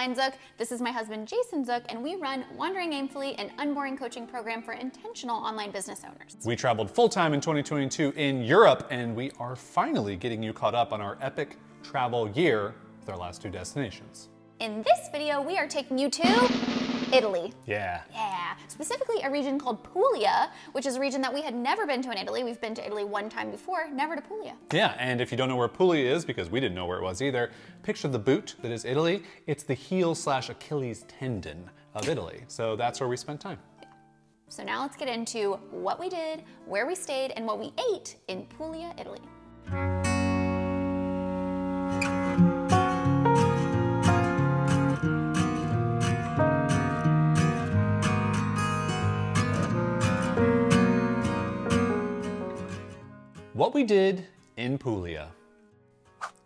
Caroline Zook. This is my husband, Jason Zook, and we run Wandering Aimfully, an unboring coaching program for intentional online business owners. We traveled full-time in 2022 in Europe, and we are finally getting you caught up on our epic travel year with our last two destinations. In this video, we are taking you to Italy. Yeah. Yeah. Specifically a region called Puglia, which is a region that we had never been to in Italy. We've been to Italy one time before, never to Puglia. Yeah, and if you don't know where Puglia is, because we didn't know where it was either, picture the boot that is Italy. It's the heel / Achilles tendon of Italy. So that's where we spent time. So now let's get into what we did, where we stayed, and what we ate in Puglia, Italy. What we did in Puglia.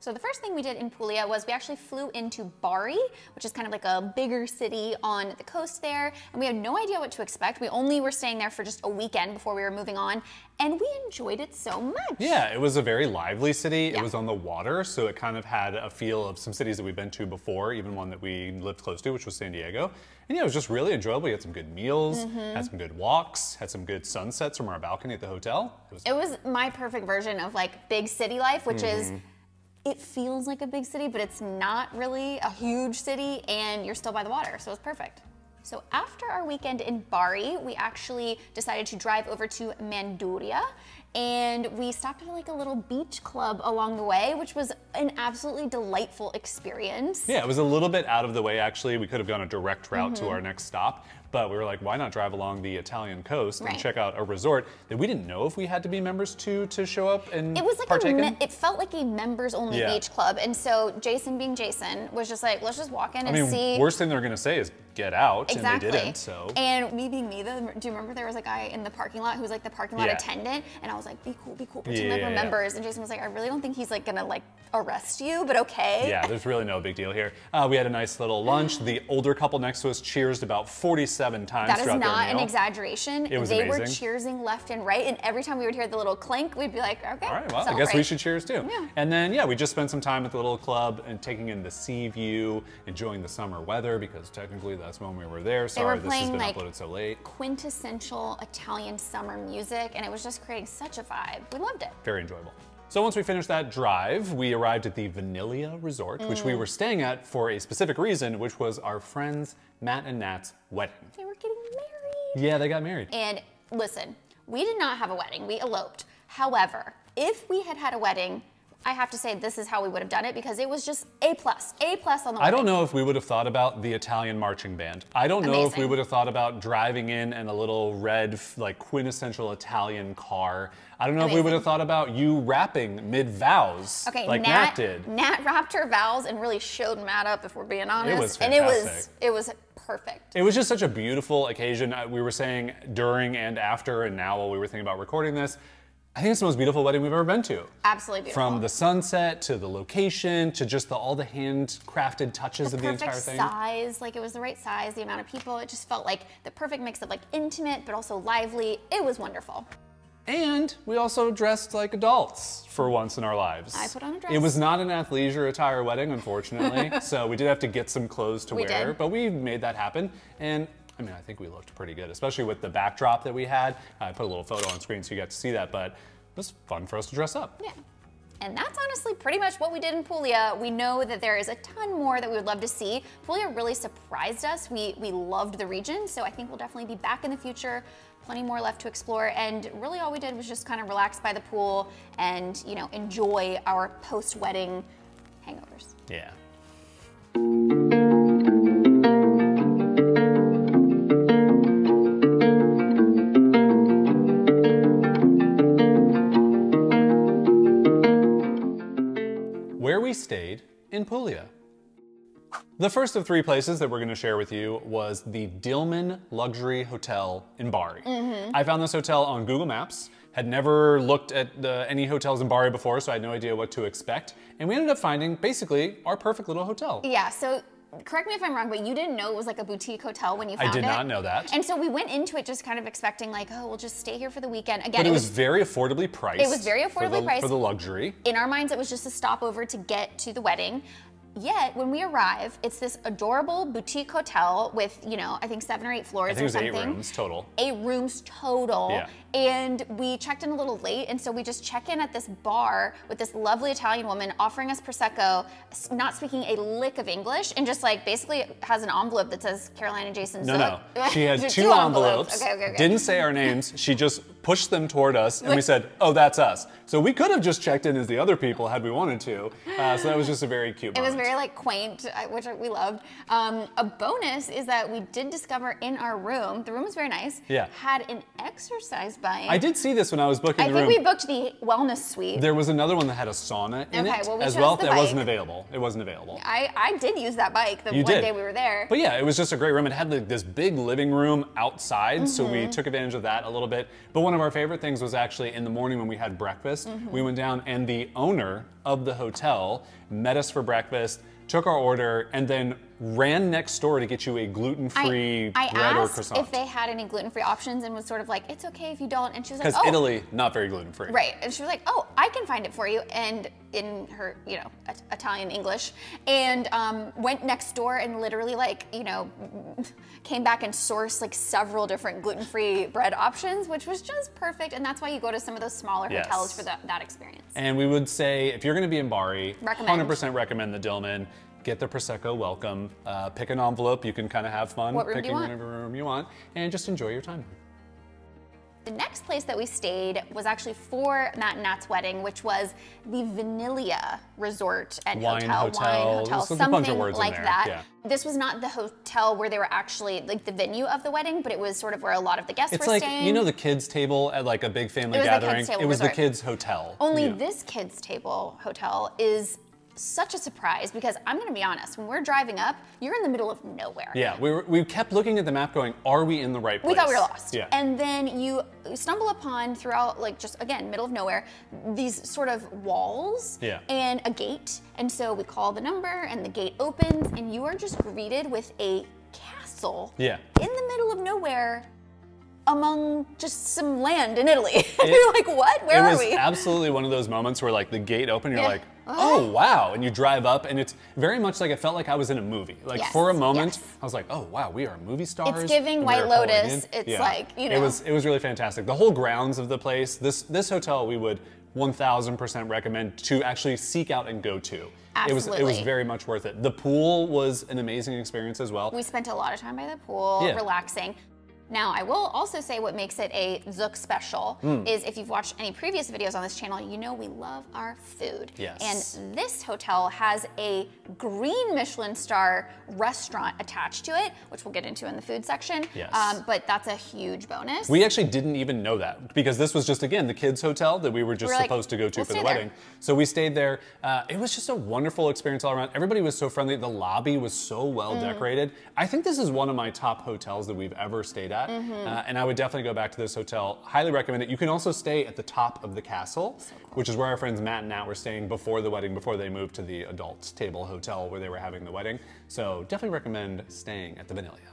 So the first thing we did in Puglia was we actually flew into Bari, which is kind of like a bigger city on the coast there, and we had no idea what to expect. We only were staying there for just a weekend before we were moving on, and we enjoyed it so much. Yeah, it was a very lively city. Yeah. It was on the water, so it kind of had a feel of some cities that we've been to before, even one that we lived close to, which was San Diego. And yeah, it was just really enjoyable. We had some good meals, had some good walks, had some good sunsets from our balcony at the hotel. It was my perfect version of like big city life, which is, it feels like a big city, but it's not really a huge city, and you're still by the water, so it's perfect. So after our weekend in Bari, we actually decided to drive over to Manduria, and we stopped at like a little beach club along the way, which was an absolutely delightful experience. Yeah, it was a little bit out of the way, actually. We could have gone a direct route to our next stop, but we were like, why not drive along the Italian coast and check out a resort that we didn't know if we had to be members to show up and It felt like a members-only beach club, and so Jason, being Jason, was just like, let's just walk in and see. Worst thing they're gonna say is get out, and they didn't, so. And me being me, though, do you remember there was a guy in the parking lot who was like the parking lot attendant, and I was like, be cool, pretend like we're members. And Jason was like, I really don't think he's like gonna like arrest you, but okay. Yeah, there's really no big deal here. We had a nice little lunch. The older couple next to us cheersed about 47 times throughout their meal. That is not an exaggeration. It was amazing. They were cheersing left and right, and every time we would hear the little clink, we'd be like, okay, all right, well, I guess we should cheers too. Yeah. And then, yeah, we just spent some time at the little club and taking in the sea view, enjoying the summer weather, because technically that's when we were there. Sorry, this has been uploaded so late. Quintessential Italian summer music, and it was just creating such a vibe. We loved it. Very enjoyable. So once we finished that drive, we arrived at the Vinilia Resort, which we were staying at for a specific reason, which was our friends Matt and Nat's wedding. They were getting married. Yeah, they got married. And listen, we did not have a wedding. We eloped. However, if we had had a wedding, I have to say this is how we would have done it, because it was just A plus on the wedding. I don't know if we would have thought about the Italian marching band. I don't know if we would have thought about driving in a little red, like quintessential Italian car. I don't know if we would have thought about you rapping mid-vows like Nat did. Nat rapped her vows and really showed Matt up, if we're being honest. It was fantastic. And it was perfect. It was just such a beautiful occasion. We were saying during and after, and now while we were thinking about recording this, I think it's the most beautiful wedding we've ever been to. Absolutely beautiful. From the sunset to the location to just all the handcrafted touches of the entire thing. The perfect size, like it was the right size, the amount of people. It just felt like the perfect mix of like intimate but also lively. It was wonderful. And we also dressed like adults for once in our lives. I put on a dress. It was not an athleisure attire wedding, unfortunately. So we did have to get some clothes to wear, but we made that happen. And I mean, I think we looked pretty good, especially with the backdrop that we had. I put a little photo on screen so you got to see that, but it was fun for us to dress up. Yeah. And that's honestly pretty much what we did in Puglia. We know that there is a ton more that we would love to see. Puglia really surprised us. We loved the region, so I think we'll definitely be back in the future. Plenty more left to explore, and really all we did was just kind of relax by the pool and, you know, enjoy our post-wedding hangovers. Yeah. Stayed in Puglia. The first of three places that we're going to share with you was the Dilman Luxury Hotel in Bari. I found this hotel on Google Maps, had never looked at any hotels in Bari before, so I had no idea what to expect, and we ended up finding basically our perfect little hotel. Yeah, so correct me if I'm wrong, but you didn't know it was like a boutique hotel when you found it? I did not know that. And so we went into it just kind of expecting like, oh, we'll just stay here for the weekend. Again, but it was very affordably priced. It was very affordably priced. For the luxury. In our minds, it was just a stopover to get to the wedding. Yet, when we arrive, it's this adorable boutique hotel with, you know, I think 7 or 8 floors or something. I think it was 8 rooms total. 8 rooms total. Yeah. And we checked in a little late, and so we just check in at this bar with this lovely Italian woman offering us Prosecco, not speaking a lick of English, and just like basically has an envelope that says Caroline and Jason Zook. No, no. She had two envelopes. Okay, okay, okay. Didn't say our names. She just pushed them toward us, and we said, oh, that's us. So we could have just checked in as the other people had we wanted to. So that was just a very cute moment. It was very like quaint, which we loved. A bonus is that we did discover in our room, the room was very nice, had an exercise bike. I did see this when I was booking the room. I think we booked the wellness suite. There was another one that had a sauna in it as well. That wasn't available. It wasn't available. I did use that bike the one day we were there. But yeah, it was just a great room. It had like this big living room outside, so we took advantage of that a little bit. But one of our favorite things was actually in the morning when we had breakfast, we went down and the owner of the hotel met us for breakfast, took our order, and then ran next door to get you a gluten-free bread or croissant. I asked if they had any gluten-free options and was sort of like, it's okay if you don't, and she was like, oh. Because Italy, not very gluten-free. Right, and she was like, oh, I can find it for you, and in her, you know, Italian English, and went next door and literally like, you know, came back and sourced like several different gluten-free bread options, which was just perfect, and that's why you go to some of those smaller hotels for that experience. And we would say, if you're gonna be in Bari, 100% recommend the Dilman. Get the Prosecco welcome, pick an envelope, you can kind of have fun picking whatever room you want, and just enjoy your time. The next place that we stayed was actually for Matt and Nat's wedding, which was the Vinilia Resort and Wine Hotel, something like that. Yeah. This was not the hotel where they were actually, like the venue of the wedding, but it was sort of where a lot of the guests were staying. It's like, you know, the kids table at like a big family gathering? It was the kids hotel. Only this kids table hotel is such a surprise, because I'm gonna be honest, when we're driving up, you're in the middle of nowhere. Yeah, we kept looking at the map going, are we in the right place? We thought we were lost. Yeah. And then you stumble upon throughout, like just again, middle of nowhere, these sort of walls and a gate. And so we call the number and the gate opens and you are just greeted with a castle in the middle of nowhere among just some land in Italy. You're like, what? Where are we? It was absolutely one of those moments where like the gate opened, you're like, oh wow, and you drive up and it's very much like, it felt like I was in a movie. Like for a moment, I was like, oh wow, we are movie stars. It's giving White Lotus, it's like, you know. It was really fantastic. The whole grounds of the place, this hotel we would 1000% recommend to actually seek out and go to. Absolutely. It was very much worth it. The pool was an amazing experience as well. We spent a lot of time by the pool, relaxing. Now, I will also say what makes it a Zook special is if you've watched any previous videos on this channel, you know we love our food. Yes. And this hotel has a green Michelin star restaurant attached to it, which we'll get into in the food section. Yes. But that's a huge bonus. We actually didn't even know that, because this was just, again, the kids' hotel that we were just supposed to go to for the wedding. So we stayed there. It was just a wonderful experience all around. Everybody was so friendly. The lobby was so well decorated. I think this is one of my top hotels that we've ever stayed at. And I would definitely go back to this hotel. Highly recommend it. You can also stay at the top of the castle, which is where our friends Matt and Nat were staying before the wedding, before they moved to the adult table hotel where they were having the wedding. So definitely recommend staying at the Vinilia.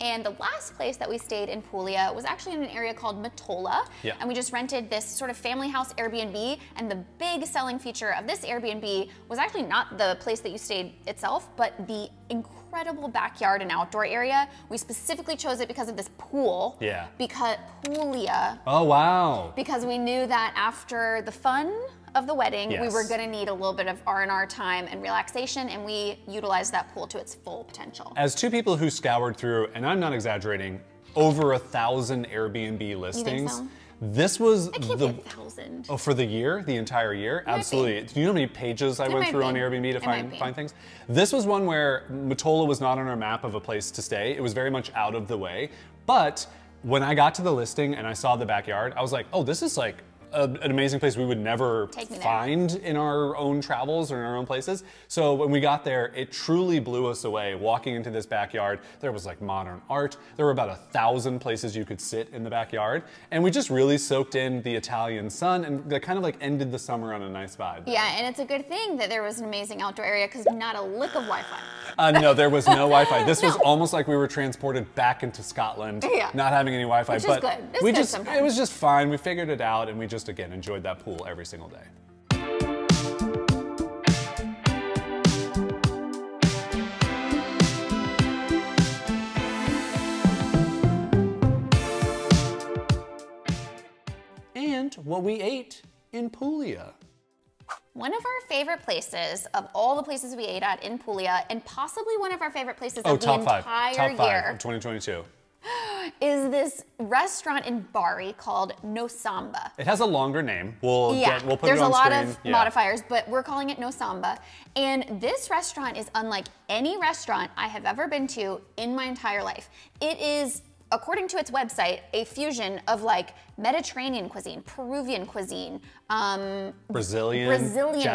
And the last place that we stayed in Puglia was actually in an area called Mottola. Yeah. And we just rented this sort of family house Airbnb, and the big selling feature of this Airbnb was actually not the place that you stayed itself, but the incredible backyard and outdoor area. We specifically chose it because of this pool. Yeah. Because Puglia. Oh, wow. Because we knew that after the fun of the wedding, we were gonna need a little bit of R&R time and relaxation, and we utilized that pool to its full potential. As two people who scoured through, and I'm not exaggerating, over 1,000 Airbnb listings. You think so? This was the 1,000. Oh, for the year, the entire year? Absolutely. Do you know how many pages I went through on Airbnb to find things? This was one where Mottola was not on our map of a place to stay. It was very much out of the way. But when I got to the listing and I saw the backyard, I was like, oh, this is like an amazing place we would never find in our own travels or in our own places. So when we got there, it truly blew us away. Walking into this backyard, there was like modern art. There were about 1,000 places you could sit in the backyard. And we just really soaked in the Italian sun, and that kind of like ended the summer on a nice vibe. Yeah, and it's a good thing that there was an amazing outdoor area, because not a lick of Wi-Fi. No, there was no Wi-Fi. This was almost like we were transported back into Scotland, not having any Wi-Fi. Which but is good. It's good sometimes. It was just fine. We figured it out, and we just again enjoyed that pool every single day. what we ate in Puglia. One of our favorite places of all the places we ate at in Puglia, and possibly one of our favorite places of the entire year of 2022. Is this restaurant in Bari called Nosamba. It has a longer name. We'll put it on screen. There's a lot of modifiers, but we're calling it Nosamba. And this restaurant is unlike any restaurant I have ever been to in my entire life. It is, according to its website, a fusion of like Mediterranean cuisine, Peruvian cuisine, Brazilian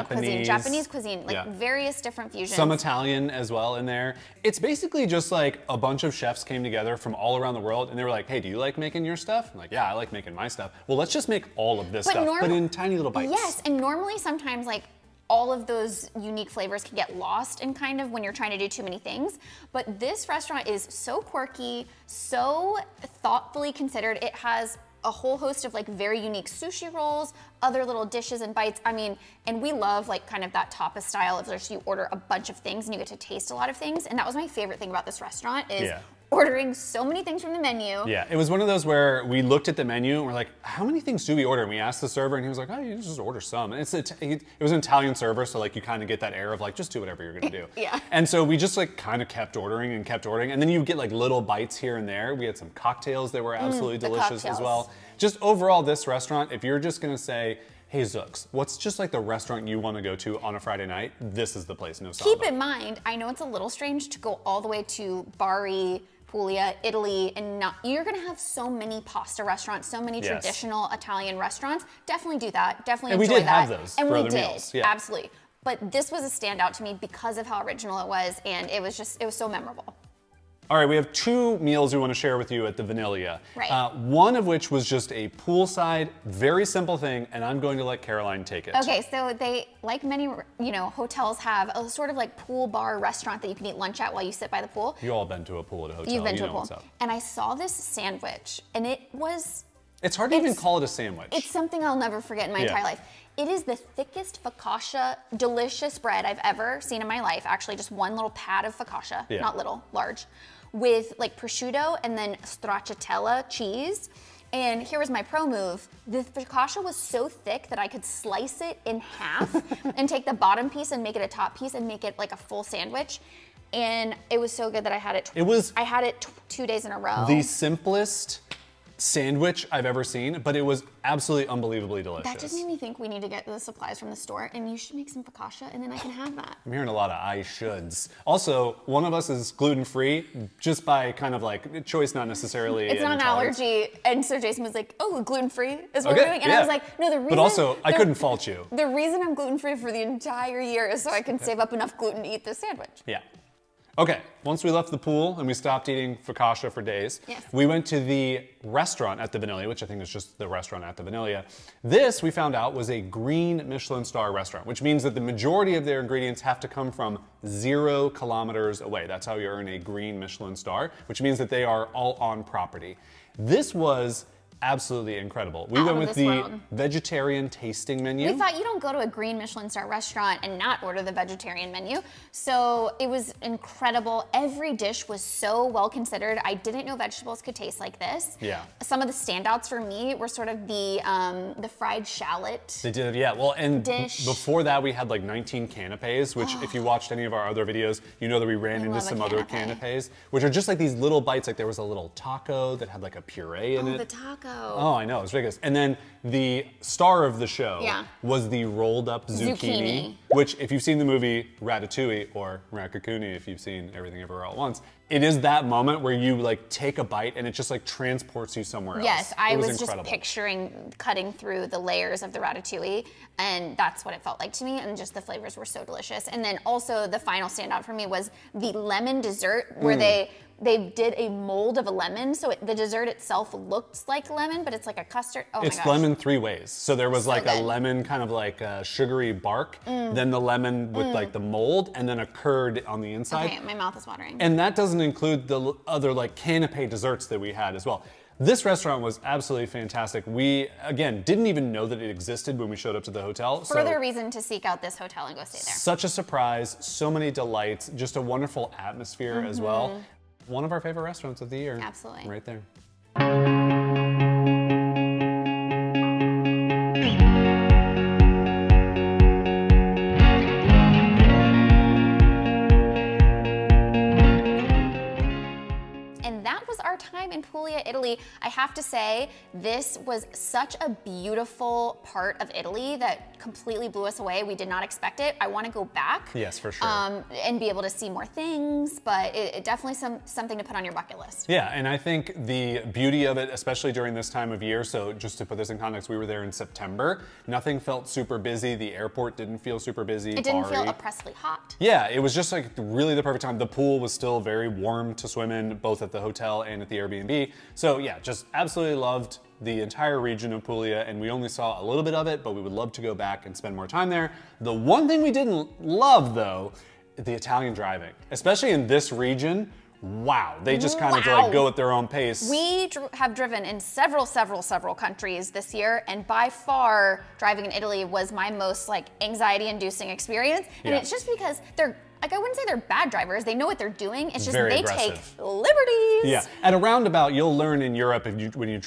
cuisine, Japanese cuisine, like various different fusions. Some Italian as well in there. It's basically just like a bunch of chefs came together from all around the world and they were like, hey, do you like making your stuff? I'm like, yeah, I like making my stuff. Well, let's just make all of this stuff, but in tiny little bites. Yes, and normally sometimes like all of those unique flavors can get lost in kind of when you're trying to do too many things. But this restaurant is so quirky, so thoughtfully considered. It has a whole host of like very unique sushi rolls, other little dishes and bites. I mean, and we love like kind of that tapa style of just you order a bunch of things and you get to taste a lot of things. And that was my favorite thing about this restaurant is ordering so many things from the menu. Yeah, it was one of those where we looked at the menu and we're like, how many things do we order? And we asked the server and he was like, oh, you just order some. And it was an Italian server, so like you kind of get that air of like, just do whatever you're gonna do. And so we just like kind of kept ordering. And then you get like little bites here and there. We had some cocktails that were absolutely delicious as well. Just overall, this restaurant, if you're just gonna say, hey Zooks, what's just like the restaurant you want to go to on a Friday night? This is the place, Nosamba. Keep in mind, I know it's a little strange to go all the way to Bari, Puglia, Italy, and not, you're gonna have so many pasta restaurants, so many traditional Italian restaurants. Definitely do that, definitely enjoy that. And we did have those for other meals. Yeah. Absolutely. But this was a standout to me because of how original it was, and it was just, it was so memorable. All right, we have two meals we want to share with you at the Vinilia. Right. One of which was just a poolside, very simple thing, and I'm going to let Caroline take it. Okay, so they, like many, you know, hotels have a sort of like pool bar restaurant that you can eat lunch at while you sit by the pool. You all been to a pool at a hotel. You've been to a pool. And I saw this sandwich, and it was... It's hard to even call it a sandwich. It's something I'll never forget in my entire life. It is the thickest focaccia, delicious bread I've ever seen in my life. Actually, just one little pad of focaccia, not little, large, with like prosciutto and then stracciatella cheese. And here was my pro move. The focaccia was so thick that I could slice it in half and take the bottom piece and make it a top piece and make it like a full sandwich. And it was so good that I had it. I had it 2 days in a row. The simplest sandwich I've ever seen, but it was absolutely unbelievably delicious. That just made me think we need to get the supplies from the store and you should make some focaccia and then I can have that. I'm hearing a lot of I shoulds. Also, one of us is gluten-free just by kind of like choice, not necessarily. It's not an allergy. And so Jason was like, oh, gluten-free is what we're doing. And I was like, no, the reason- But also, I couldn't fault you. The reason I'm gluten-free for the entire year is so I can save up enough gluten to eat this sandwich. Yeah. Okay, once we left the pool and we stopped eating focaccia for days, we went to the restaurant at the Vinilia, which I think is just the restaurant at the Vinilia. This, we found out, was a green Michelin star restaurant, which means that the majority of their ingredients have to come from 0 kilometers away. That's how you earn a green Michelin star, which means that they are all on property. This was absolutely incredible. We went with the vegetarian tasting menu. We thought you don't go to a green Michelin star restaurant and not order the vegetarian menu. So it was incredible. Every dish was so well considered. I didn't know vegetables could taste like this. Yeah. Some of the standouts for me were sort of the fried shallot. They did, yeah. Well, and before that we had like 19 canapes, which if you watched any of our other videos, you know that we ran into some other canapes, which are just like these little bites. Like there was a little taco that had like a puree in it. Oh, the taco. Oh, I know, it's ridiculous. And then the star of the show was the rolled up zucchini, which if you've seen the movie Ratatouille or Raccoonie, if you've seen Everything Everywhere All At Once, it is that moment where you like take a bite and it just like transports you somewhere else. Yes, I was just picturing cutting through the layers of the Ratatouille and that's what it felt like to me and just the flavors were so delicious. And then also the final standout for me was the lemon dessert where they did a mold of a lemon. So the dessert itself looks like lemon, but it's like a custard. Oh my gosh. It's lemon 3 ways. So there was like a lemon kind of like a sugary bark, then the lemon with like the mold, and then a curd on the inside. Okay, my mouth is watering. And that doesn't include the other like canapé desserts that we had as well. This restaurant was absolutely fantastic. We, again, didn't even know that it existed when we showed up to the hotel. Further reason to seek out this hotel and go stay there. Such a surprise, so many delights, just a wonderful atmosphere as well. One of our favorite restaurants of the year. Absolutely. Right there. was our time in Puglia, Italy. I have to say, this was such a beautiful part of Italy that completely blew us away. We did not expect it. I want to go back. Yes, for sure. And be able to see more things, but it definitely something to put on your bucket list. Yeah, and I think the beauty of it, especially during this time of year, so just to put this in context, we were there in September. Nothing felt super busy. The airport didn't feel super busy. It didn't feel oppressively hot. Yeah, it was just like really the perfect time. The pool was still very warm to swim in, both at the hotel and at the Airbnb. So yeah, just absolutely loved the entire region of Puglia, and we only saw a little bit of it, but we would love to go back and spend more time there. The one thing we didn't love though, the Italian driving, especially in this region. Wow, they just kind of like go at their own pace. We have driven in several countries this year, and by far driving in Italy was my most like anxiety-inducing experience. And yeah, it's just because they're like, I wouldn't say they're bad drivers. They know what they're doing. It's just they take liberties. Yeah, at a roundabout, you'll learn in Europe if you, when you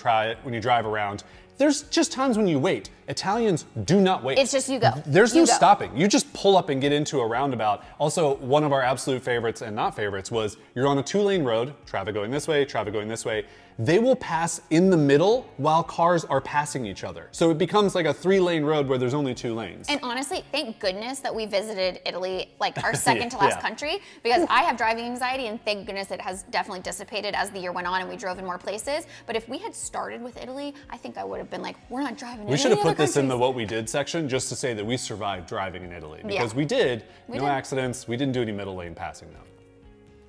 drive around. There's just times when you wait. Italians do not wait. It's just you go. There's no stopping. You just pull up and get into a roundabout. Also, one of our absolute favorites and not favorites was you're on a two-lane road, traffic going this way, traffic going this way. They will pass in the middle while cars are passing each other. So it becomes like a three-lane road where there's only two lanes. And honestly, thank goodness that we visited Italy, like our second to last country, because I have driving anxiety, and thank goodness it has definitely dissipated as the year went on and we drove in more places. But if we had started with Italy, I think I would have been like, we're not driving in Italy. We should have put this in the what we did section just to say that we survived driving in Italy, because we did. No accidents. We didn't do any middle lane passing though.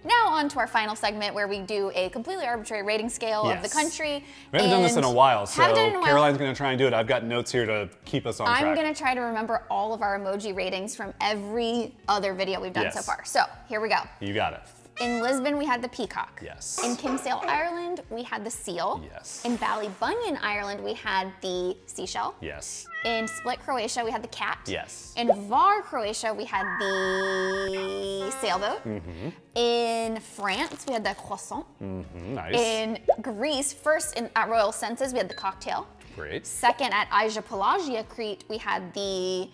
Now on to our final segment where we do a completely arbitrary rating scale of the country. We haven't done this in a while, so Caroline's going to try and do it. I've got notes here to keep us on track. I'm going to try to remember all of our emoji ratings from every other video we've done so far. So here we go. You got it. In Lisbon, we had the peacock. Yes. In Kinsale, Ireland, we had the seal. Yes. In Ballybunion, Ireland, we had the seashell. Yes. In Split, Croatia, we had the cat. Yes. In Var, Croatia, we had the sailboat. Mm-hmm. In France, we had the croissant. Mm-hmm, nice. In Greece, first at Royal Census, we had the cocktail. Great. Second at Agia Pelagia, Crete, we had the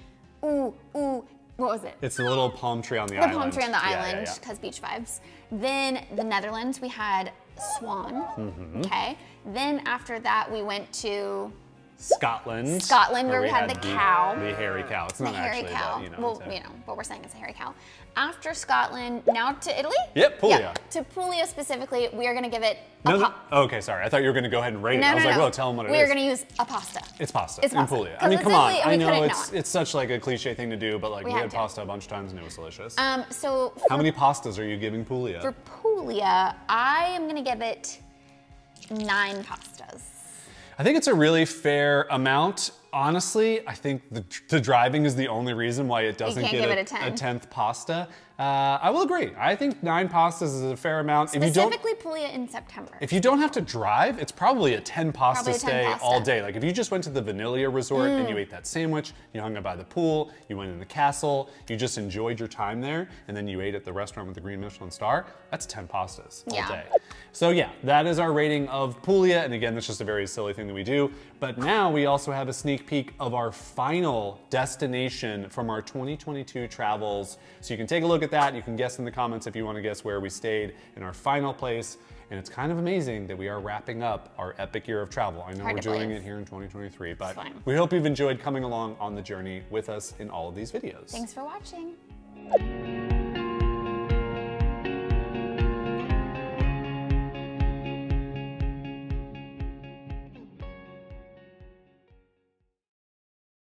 what was it? It's the little palm tree on the island. The palm tree on the island, because beach vibes. Then the Netherlands, we had swan, okay? Then after that, we went to Scotland. Scotland, where we had the cow. The hairy cow. It's not actually that, you know. Well, you know, what we're saying is a hairy cow. After Scotland, now to Italy? Yep, Puglia. Yeah, to Puglia specifically, we are gonna give it a okay, sorry. I thought you were gonna go ahead and rate it. I was like, well, tell them what it is. We're gonna use a pasta. It's pasta. It's pasta. In Puglia. I mean, come on. I know it's such like a cliche thing to do, but like we had pasta a bunch of times and it was delicious. So how many pastas are you giving Puglia? For Puglia, I am gonna give it 9 pastas. I think it's a really fair amount. Honestly, I think the driving is the only reason why it doesn't get a 10th pasta. I will agree. I think 9 pastas is a fair amount. Specifically Puglia in September. If you don't have to drive, it's probably a 10 pasta stay all day. Like if you just went to the Vinilia Resort and you ate that sandwich, you hung out by the pool, you went in the castle, you just enjoyed your time there, and then you ate at the restaurant with the green Michelin star, that's 10 pastas all day. So yeah, that is our rating of Puglia. And again, that's just a very silly thing that we do. But now we also have a sneak peek of our final destination from our 2022 travels. So you can take a look at that. You can guess in the comments if you want to guess where we stayed in our final place. And it's kind of amazing that we are wrapping up our epic year of travel. I know we're doing it here in 2023, but we hope you've enjoyed coming along on the journey with us in all of these videos. Thanks for watching.